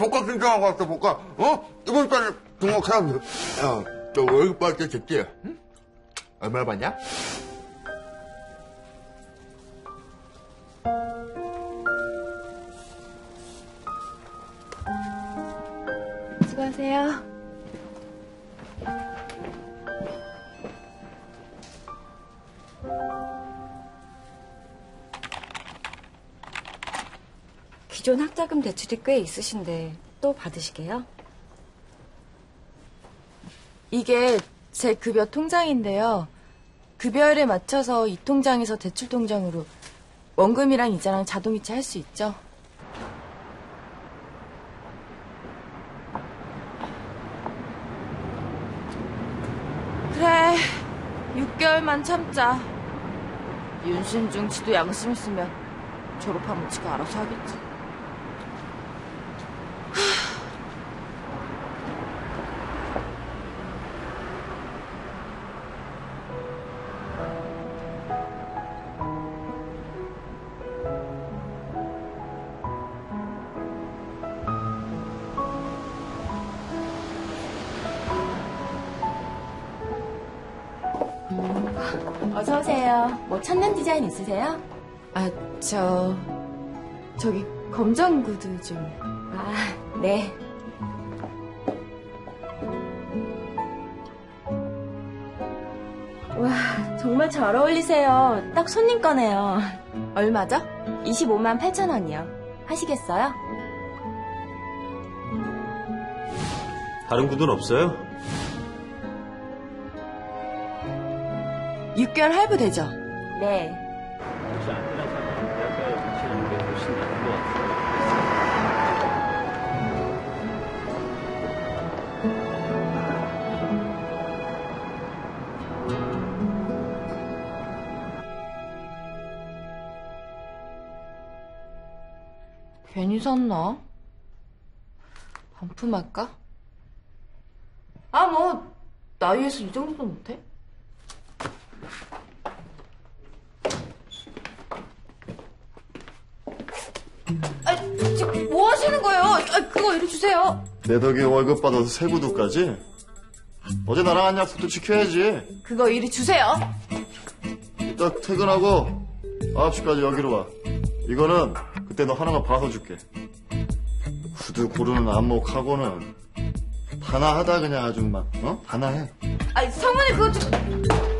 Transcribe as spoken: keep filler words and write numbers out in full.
복학 신청하고 왔어, 복학. 어? 이번 달에 등록해야 돼. 야, 저 월급 받을 때 됐지? 응? 얼마나 받냐? 수고하세요. 기존 학자금 대출이 꽤 있으신데 또 받으시게요? 이게 제 급여 통장인데요. 급여율에 맞춰서 이 통장에서 대출 통장으로 원금이랑 이자랑 자동이체 할 수 있죠. 그래, 육 개월만 참자. 윤신중 지도 양심 있으면 졸업하면 지가 알아서 하겠지. 어서오세요. 뭐 찾는 디자인 있으세요? 아, 저... 저기 검정 구두 좀... 아, 네. 와, 정말 잘 어울리세요. 딱 손님 거네요. 얼마죠? 이십오만 팔천 원이요. 하시겠어요? 다른 구두는 없어요? 육 개월 할부 되죠? 네. 괜히 샀나? 반품할까? 아, 뭐 나이에서 이 정도도 못해? 뭐 하시는 거예요? 아, 그거 이리 주세요. 내 덕에 월급 받아서 새 구두까지? 어제 나랑 한 약속도 지켜야지. 그거 이리 주세요. 이따 퇴근하고 아홉 시까지 여기로 와. 이거는 그때 너 하나만 봐서 줄게. 구두 고르는 안목하고는 하나 하다 그냥 아줌마. 어? 하나 해. 아니 성문이 그거 좀...